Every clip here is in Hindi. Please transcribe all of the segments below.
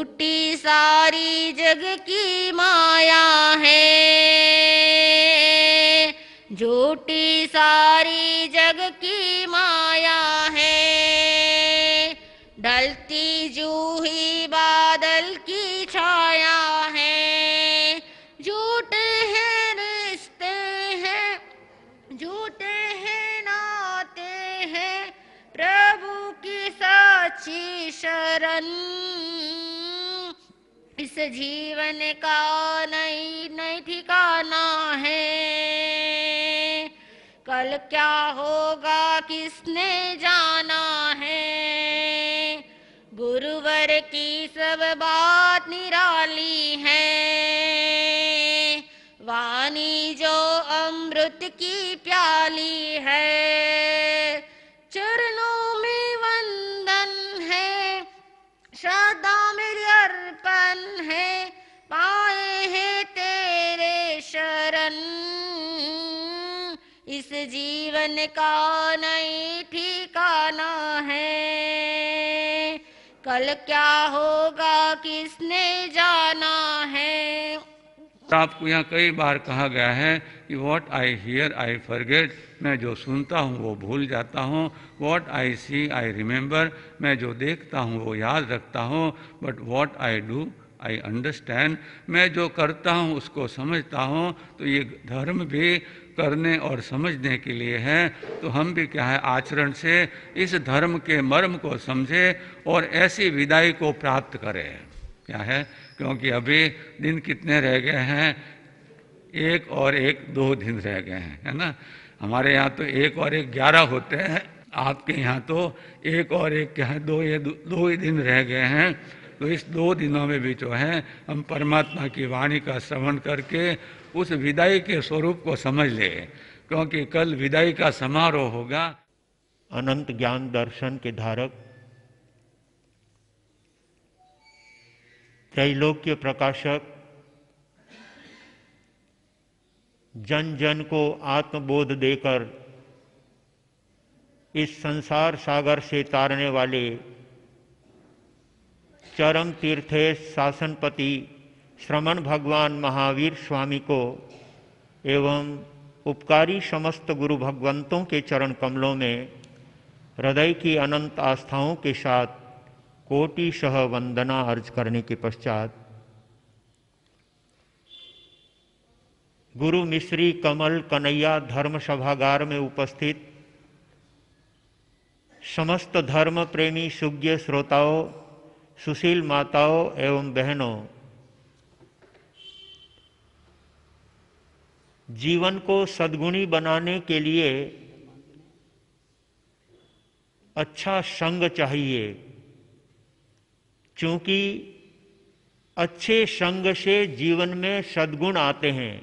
झूठी सारी जग की माया है, झूठी सारी जग की माया है। ढलती जूही बादल की छाया है, झूठे हैं रिश्ते हैं, झूठे हैं नाते हैं। प्रभु की सच्ची शरण, इस जीवन का नई नई ठिकाना है। कल क्या होगा किसने जाना है, गुरुवर की सब बात निराली है। वाणी जो अमृत की प्याली है, चरणों में वंदन है, श्रद्धा मेरी अर्पण है। पाए हैं तेरे शरण, इस जीवन का नई ठिकाना है। कल क्या होगा किसने जाना है। आपको यहाँ कई बार कहा गया है कि what I hear I forget, मैं जो सुनता हूँ वो भूल जाता हूँ। What I C I remember, मैं जो देखता हूँ वो याद रखता हूँ। But what I do I understand, मैं जो करता हूँ उसको समझता हूँ। तो ये धर्म भी करने और समझने के लिए है। तो हम भी क्या है, आचरण से इस धर्म के मर्म को समझें और ऐसी विदाई को प्राप्त करें। क्या है, क्योंकि अभी दिन कितने रह गए हैं, एक और एक 2 दिन रह गए हैं, है ना। हमारे यहाँ तो 1 और 1 11 होते हैं, आपके यहाँ तो 1 और 1 क्या है, 2 ही दिन रह गए हैं। तो इस 2 दिनों में भी जो है हम परमात्मा की वाणी का श्रवण करके उस विदाई के स्वरूप को समझ ले, क्योंकि कल विदाई का समारोह होगा। अनंत ज्ञान दर्शन के धारक, त्रैलोक्य प्रकाशक, जन जन को आत्मबोध देकर इस संसार सागर से तारने वाले चरम तीर्थे शासनपति श्रवण भगवान महावीर स्वामी को एवं उपकारी समस्त गुरु भगवंतों के चरण कमलों में हृदय की अनंत आस्थाओं के साथ कोटिशः वंदना अर्ज करने के पश्चात गुरु मिश्री कमल कन्हैया धर्म सभागार में उपस्थित समस्त धर्म प्रेमी सुज्ञ श्रोताओं, सुशील माताओं एवं बहनों, जीवन को सद्गुणी बनाने के लिए अच्छा संग चाहिए, क्योंकि अच्छे संग से जीवन में सद्गुण आते हैं।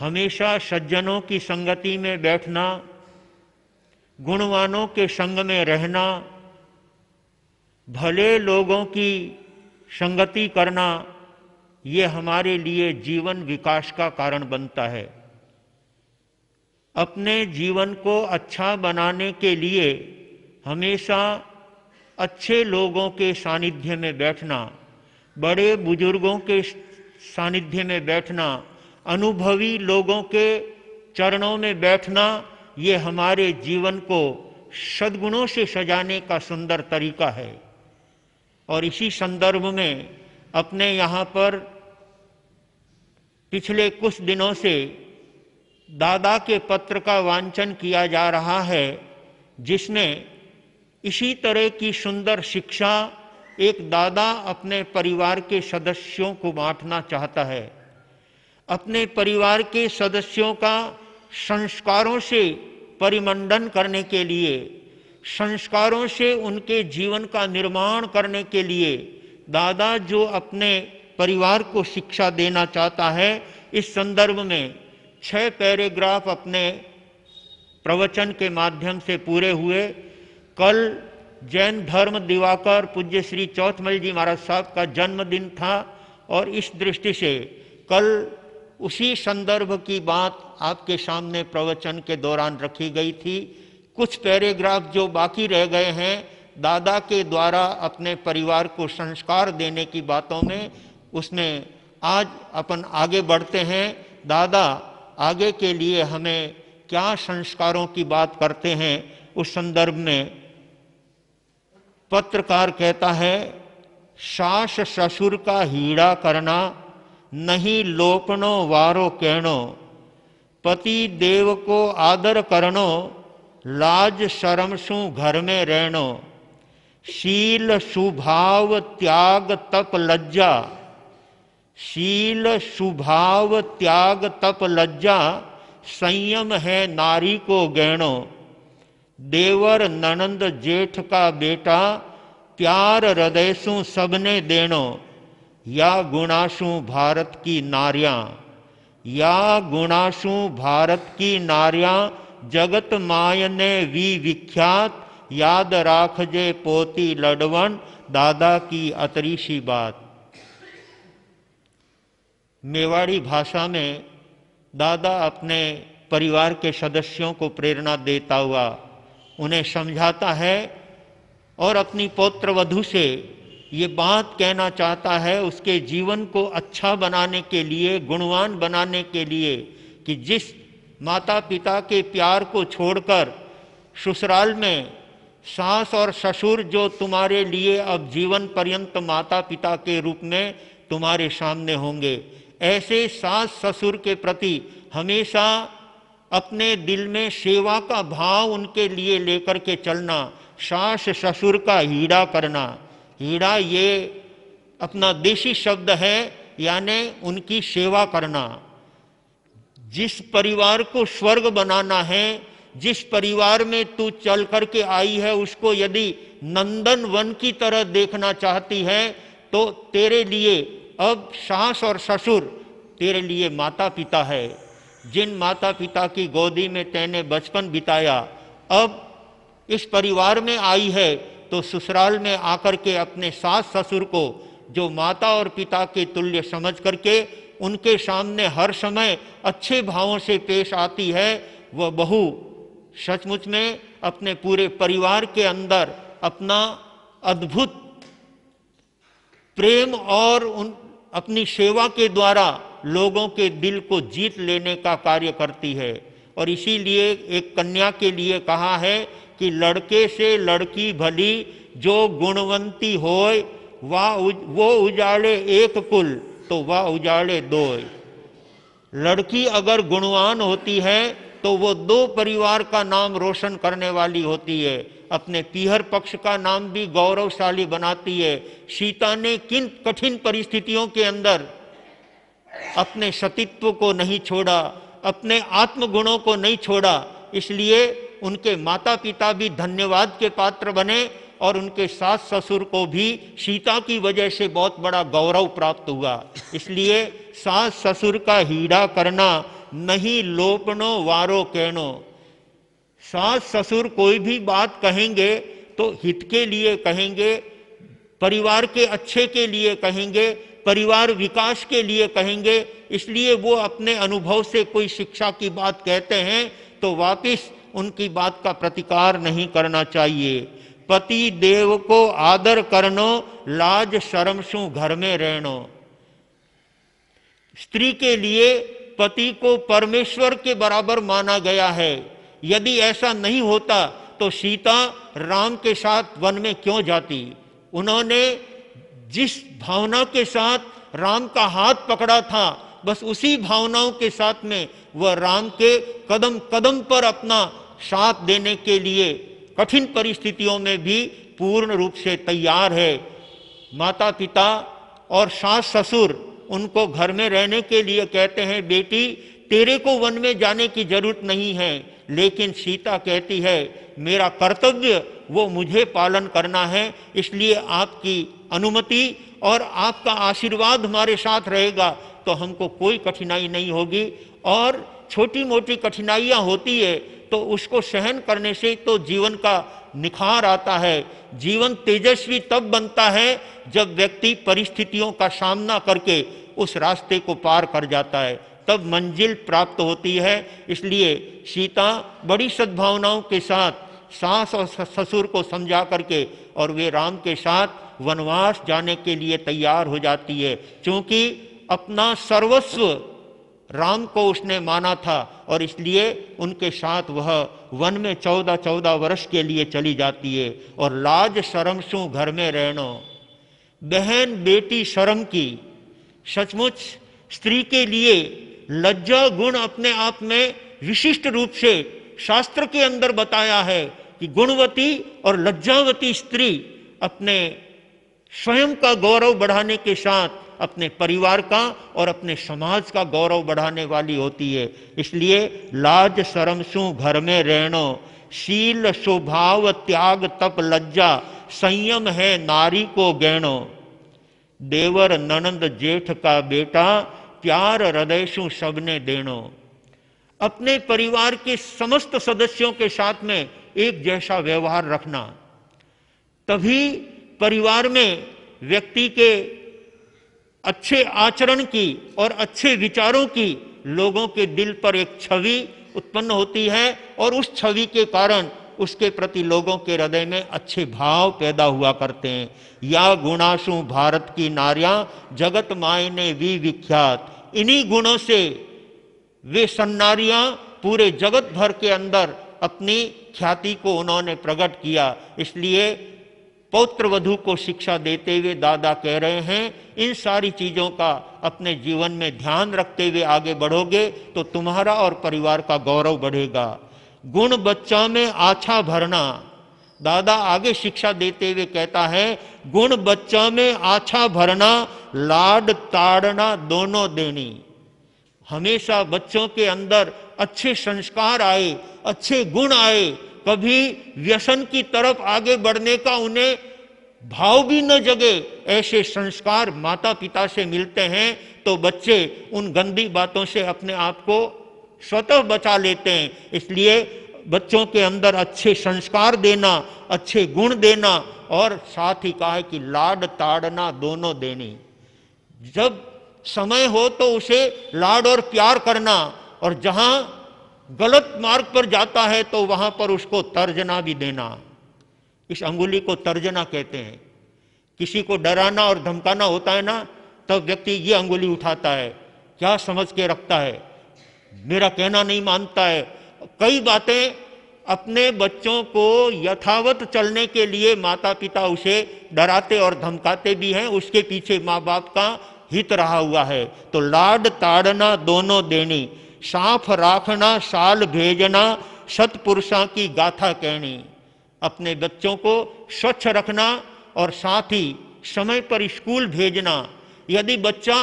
हमेशा सज्जनों की संगति में बैठना, गुणवानों के संग में रहना, भले लोगों की संगति करना, ये हमारे लिए जीवन विकास का कारण बनता है। अपने जीवन को अच्छा बनाने के लिए हमेशा अच्छे लोगों के सानिध्य में बैठना, बड़े बुजुर्गों के सानिध्य में बैठना, अनुभवी लोगों के चरणों में बैठना, ये हमारे जीवन को सद्गुणों से सजाने का सुंदर तरीका है। और इसी संदर्भ में अपने यहाँ पर पिछले कुछ दिनों से दादा के पत्र का वांचन किया जा रहा है, जिसमें इसी तरह की सुंदर शिक्षा एक दादा अपने परिवार के सदस्यों को बांटना चाहता है। अपने परिवार के सदस्यों का संस्कारों से परिमंडन करने के लिए, संस्कारों से उनके जीवन का निर्माण करने के लिए दादा जो अपने परिवार को शिक्षा देना चाहता है, इस संदर्भ में 6 पैराग्राफ अपने प्रवचन के माध्यम से पूरे हुए। कल जैन धर्म दिवाकर पूज्य श्री चौथमलजी महाराज साहब का जन्मदिन था, और इस दृष्टि से कल उसी संदर्भ की बात आपके सामने प्रवचन के दौरान रखी गई थी। कुछ पैराग्राफ जो बाकी रह गए हैं दादा के द्वारा अपने परिवार को संस्कार देने की बातों में उसने आज अपन आगे बढ़ते हैं। दादा आगे के लिए हमें क्या संस्कारों की बात करते हैं, उस संदर्भ में पत्रकार कहता है, सास ससुर का हीड़ा करना नहीं लोपनो वारो कहनो, पति देव को आदर करनो लाज शर्म सु घर में रहनो, शील सुभाव त्याग तप लज्जा, शील सुभाव त्याग तप लज्जा संयम है नारी को गहनो, देवर ननंद जेठ का बेटा प्यार हृदयसु सबने देनो, या गुणासु भारत की नारियां, या गुणासु भारत की नारियां जगत माय ने वी विख्यात, याद राख जे पोती लडवन दादा की अतरीशी बात। मेवाड़ी भाषा में दादा अपने परिवार के सदस्यों को प्रेरणा देता हुआ उन्हें समझाता है और अपनी पौत्रवधू से ये बात कहना चाहता है उसके जीवन को अच्छा बनाने के लिए, गुणवान बनाने के लिए, कि जिस माता पिता के प्यार को छोड़कर ससुराल में सास और ससुर जो तुम्हारे लिए अब जीवन पर्यंत माता पिता के रूप में तुम्हारे सामने होंगे, ऐसे सास ससुर के प्रति हमेशा अपने दिल में सेवा का भाव उनके लिए लेकर के चलना, सास ससुर का हीड़ा करना। हीड़ा ये अपना देशी शब्द है, यानी उनकी सेवा करना। जिस परिवार को स्वर्ग बनाना है, जिस परिवार में तू चल करके आई है, उसको यदि नंदन वन की तरह देखना चाहती है तो तेरे लिए अब सास और ससुर तेरे लिए माता पिता है। जिन माता पिता की गोदी में तैने बचपन बिताया, अब इस परिवार में आई है तो ससुराल में आकर के अपने सास ससुर को जो माता और पिता के तुल्य समझ करके उनके सामने हर समय अच्छे भावों से पेश आती है, वह बहू सचमुच में अपने पूरे परिवार के अंदर अपना अद्भुत प्रेम और उन अपनी सेवा के द्वारा लोगों के दिल को जीत लेने का कार्य करती है। और इसीलिए एक कन्या के लिए कहा है कि लड़के से लड़की भली जो गुणवंती होए, वो उजाड़े एक कुल तो वह उजाड़े दो। लड़की अगर गुणवान होती है तो वो दो परिवार का नाम रोशन करने वाली होती है, अपने पीहर पक्ष का नाम भी गौरवशाली बनाती है। सीता ने किन कठिन परिस्थितियों के अंदर अपने सतीत्व को नहीं छोड़ा, अपने आत्मगुणों को नहीं छोड़ा, इसलिए उनके माता पिता भी धन्यवाद के पात्र बने और उनके सास ससुर को भी सीता की वजह से बहुत बड़ा गौरव प्राप्त हुआ। इसलिए सास ससुर का हीड़ा करना नहीं लोपनो वारो कहनो, सास ससुर कोई भी बात कहेंगे तो हित के लिए कहेंगे, परिवार के अच्छे के लिए कहेंगे, परिवार विकास के लिए कहेंगे। इसलिए वो अपने अनुभव से कोई शिक्षा की बात कहते हैं तो वापस उनकी बात का प्रतिकार नहीं करना चाहिए। पति देव को आदर करनो लाज शर्म सु घर में रहनो, स्त्री के लिए पति को परमेश्वर के बराबर माना गया है। यदि ऐसा नहीं होता तो सीता राम के साथ वन में क्यों जाती? उन्होंने जिस भावना के साथ राम का हाथ पकड़ा था, बस उसी भावनाओं के साथ में वह राम के कदम कदम पर अपना साथ देने के लिए कठिन परिस्थितियों में भी पूर्ण रूप से तैयार है। माता पिता और सास ससुर उनको घर में रहने के लिए कहते हैं, बेटी तेरे को वन में जाने की जरूरत नहीं है, लेकिन सीता कहती है मेरा कर्तव्य वो मुझे पालन करना है, इसलिए आपकी अनुमति और आपका आशीर्वाद हमारे साथ रहेगा तो हमको कोई कठिनाई नहीं होगी। और छोटी मोटी कठिनाइयाँ होती है तो उसको सहन करने से तो जीवन का निखार आता है। जीवन तेजस्वी तब बनता है जब व्यक्ति परिस्थितियों का सामना करके उस रास्ते को पार कर जाता है, तब मंजिल प्राप्त होती है। इसलिए सीता बड़ी सद्भावनाओं के साथ सास और ससुर को समझा करके और वे राम के साथ वनवास जाने के लिए तैयार हो जाती है। क्योंकि अपना सर्वस्व राम को उसने माना था और इसलिए उनके साथ वह वन में 14-14 वर्ष के लिए चली जाती है। और लाज शर्म सू घर में रहनो, बहन बेटी शर्म की, सचमुच स्त्री के लिए लज्जा गुण अपने आप में विशिष्ट रूप से शास्त्र के अंदर बताया है कि गुणवती और लज्जावती स्त्री अपने स्वयं का गौरव बढ़ाने के साथ अपने परिवार का और अपने समाज का गौरव बढ़ाने वाली होती है। इसलिए लाज शर्म सू घर में रहनो, शील स्वभाव त्याग तप लज्जा संयम है नारी को गहनो, देवर ननंद जेठ का बेटा प्यार हृदय सु सबने देनो। अपने परिवार के समस्त सदस्यों के साथ में एक जैसा व्यवहार रखना, तभी परिवार में व्यक्ति के अच्छे आचरण की और अच्छे विचारों की लोगों के दिल पर एक छवि उत्पन्न होती है और उस छवि के कारण उसके प्रति लोगों के हृदय में अच्छे भाव पैदा हुआ करते हैं। या गुणाशु भारत की नारियां जगत माय ने भी विख्यात, इन्हीं गुणों से वे सन्नारियां पूरे जगत भर के अंदर अपनी ख्याति को उन्होंने प्रकट किया। इसलिए पौत्र वधु को शिक्षा देते हुए दादा कह रहे हैं, इन सारी चीज़ों का अपने जीवन में ध्यान रखते हुए आगे बढ़ोगे तो तुम्हारा और परिवार का गौरव बढ़ेगा। गुण बच्चा में आछा भरना, दादा आगे शिक्षा देते हुए कहता है, गुण बच्चा में आछा भरना लाड ताड़ना दोनों देनी। हमेशा बच्चों के अंदर अच्छे संस्कार आए, अच्छे गुण आए, कभी व्यसन की तरफ आगे बढ़ने का उन्हें भाव भी न जगे, ऐसे संस्कार माता पिता से मिलते हैं तो बच्चे उन गंदी बातों से अपने आप को स्वतः बचा लेते हैं। इसलिए बच्चों के अंदर अच्छे संस्कार देना, अच्छे गुण देना और साथ ही कहा है कि लाड ताड़ना दोनों देनी। जब समय हो तो उसे लाड और प्यार करना और जहाँ गलत मार्ग पर जाता है तो वहाँ पर उसको तर्जना भी देना। इस अंगुली को तर्जना कहते हैं। किसी को डराना और धमकाना होता है ना, तब व्यक्ति ये अंगुली उठाता है, क्या समझ के रखता है, मेरा कहना नहीं मानता है। कई बातें अपने बच्चों को यथावत चलने के लिए माता पिता उसे डराते और धमकाते भी हैं, उसके पीछे माँ बाप का हित रहा हुआ है। तो लाड ताड़ना दोनों देनी, साफ राखना साल भेजना सतपुरुषा की गाथा कहनी। अपने बच्चों को स्वच्छ रखना और साथ ही समय पर स्कूल भेजना। यदि बच्चा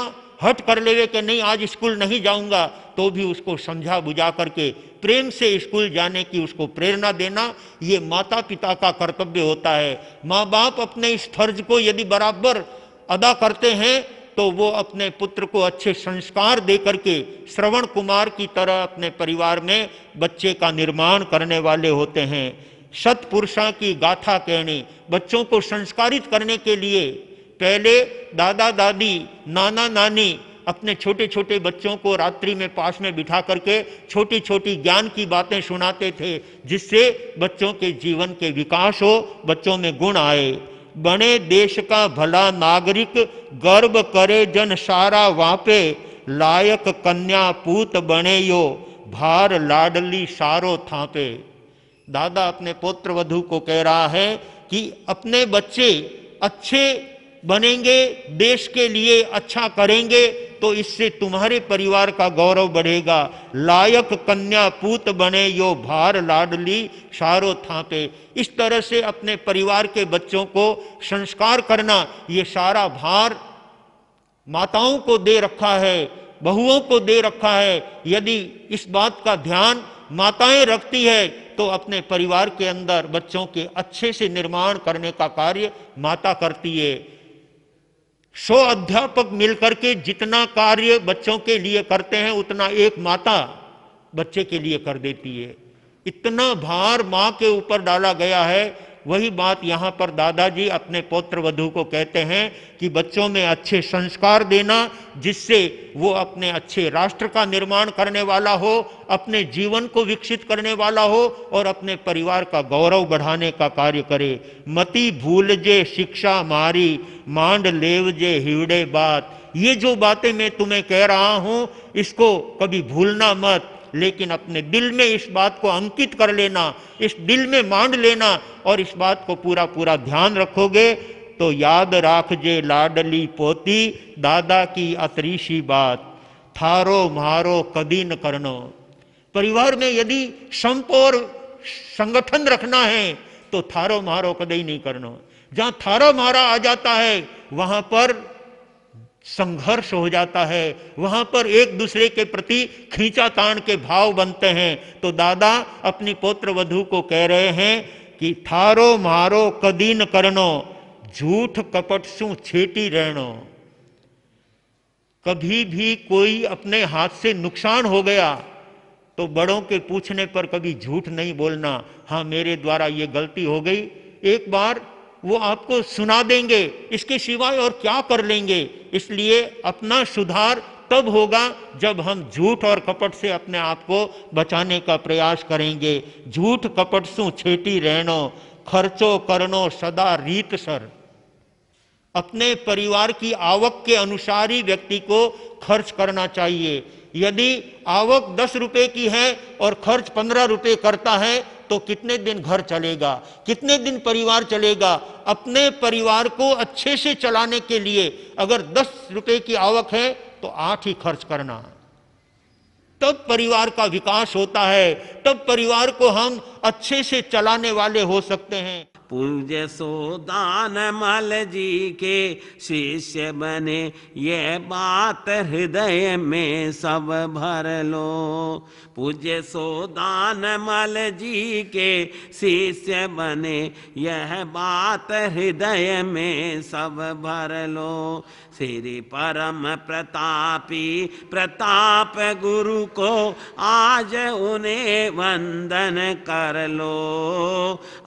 हट कर लेवे कि नहीं आज स्कूल नहीं जाऊंगा, तो भी उसको समझा बुझा करके प्रेम से स्कूल जाने की उसको प्रेरणा देना, ये माता पिता का कर्तव्य होता है। माँ बाप अपने इस फर्ज को यदि बराबर अदा करते हैं तो वो अपने पुत्र को अच्छे संस्कार दे करके श्रवण कुमार की तरह अपने परिवार में बच्चे का निर्माण करने वाले होते हैं। सत्पुरुषा की गाथा कहनी, बच्चों को संस्कारित करने के लिए पहले दादा दादी नाना नानी अपने छोटे छोटे बच्चों को रात्रि में पास में बिठा करके छोटी छोटी ज्ञान की बातें सुनाते थे, जिससे बच्चों के जीवन के विकास हो, बच्चों में गुण आए। बने देश का भला नागरिक गर्व करे जन सारा वापे, लायक कन्या पूत बने यो भार लाडली सारो थापे। दादा अपने पौत्र वधु को कह रहा है कि अपने बच्चे अच्छे बनेंगे, देश के लिए अच्छा करेंगे तो इससे तुम्हारे परिवार का गौरव बढ़ेगा। लायक कन्या पूत बने यो भार लाडली सारो थापे। इस तरह से अपने परिवार के बच्चों को संस्कार करना, ये सारा भार माताओं को दे रखा है, बहुओं को दे रखा है। यदि इस बात का ध्यान माताएं रखती है तो अपने परिवार के अंदर बच्चों के अच्छे से निर्माण करने का कार्य माता करती है। 100 अध्यापक मिलकर के जितना कार्य बच्चों के लिए करते हैं उतना एक माता बच्चे के लिए कर देती है। इतना भार माँ के ऊपर डाला गया है वही बात यहाँ पर दादाजी अपने पौत्र वधू को कहते हैं कि बच्चों में अच्छे संस्कार देना, जिससे वो अपने अच्छे राष्ट्र का निर्माण करने वाला हो, अपने जीवन को विकसित करने वाला हो और अपने परिवार का गौरव बढ़ाने का कार्य करे। मति भूलजे शिक्षा मारी, मांड लेवजे हिवड़े बात। ये जो बातें मैं तुम्हें कह रहा हूँ इसको कभी भूलना मत, लेकिन अपने दिल में इस बात को अंकित कर लेना, इस दिल में मांड लेना और इस बात को पूरा पूरा ध्यान रखोगे तो याद राख जे लाडली पोती, दादा की अतरीशी बात। थारो मारो कदी न करनो। परिवार में यदि संप और संगठन रखना है तो थारो मारो कदी नहीं करनो। जहां थारा मारा आ जाता है वहां पर संघर्ष हो जाता है, वहां पर एक दूसरे के प्रति खींचातान के भाव बनते हैं। तो दादा अपनी पौत्र वधू को कह रहे हैं कि थारो मारो कदी न करनो, झूठ कपट सु छेटी रहनो। कभी भी कोई अपने हाथ से नुकसान हो गया तो बड़ों के पूछने पर कभी झूठ नहीं बोलना। हाँ, मेरे द्वारा ये गलती हो गई, एक बार वो आपको सुना देंगे, इसके सिवाय और क्या कर लेंगे। इसलिए अपना सुधार तब होगा जब हम झूठ और कपट से अपने आप को बचाने का प्रयास करेंगे। झूठ कपट सु छेटी रहनो, खर्चो करनो सदा रीत सर। अपने परिवार की आवक के अनुसार ही व्यक्ति को खर्च करना चाहिए। यदि आवक 10 रुपए की है और खर्च 15 रुपए करता है तो कितने दिन घर चलेगा, कितने दिन परिवार चलेगा। अपने परिवार को अच्छे से चलाने के लिए अगर 10 रुपए की आवक है तो 8 ही खर्च करना, तब परिवार का विकास होता है, तब परिवार को हम अच्छे से चलाने वाले हो सकते हैं। पूज्य सुदानमल जी के शिष्य बने, ये बात हृदय में सब भर लो। पूज्य सुदानमल जी के शिष्य बने, यह बात हृदय में सब भर लो। श्री परम प्रतापी प्रताप गुरु को आज उन्हें वंदन कर लो।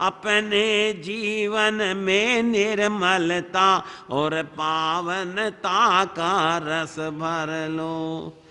अपने जीवन में निर्मलता और पावनता का रस भर लो।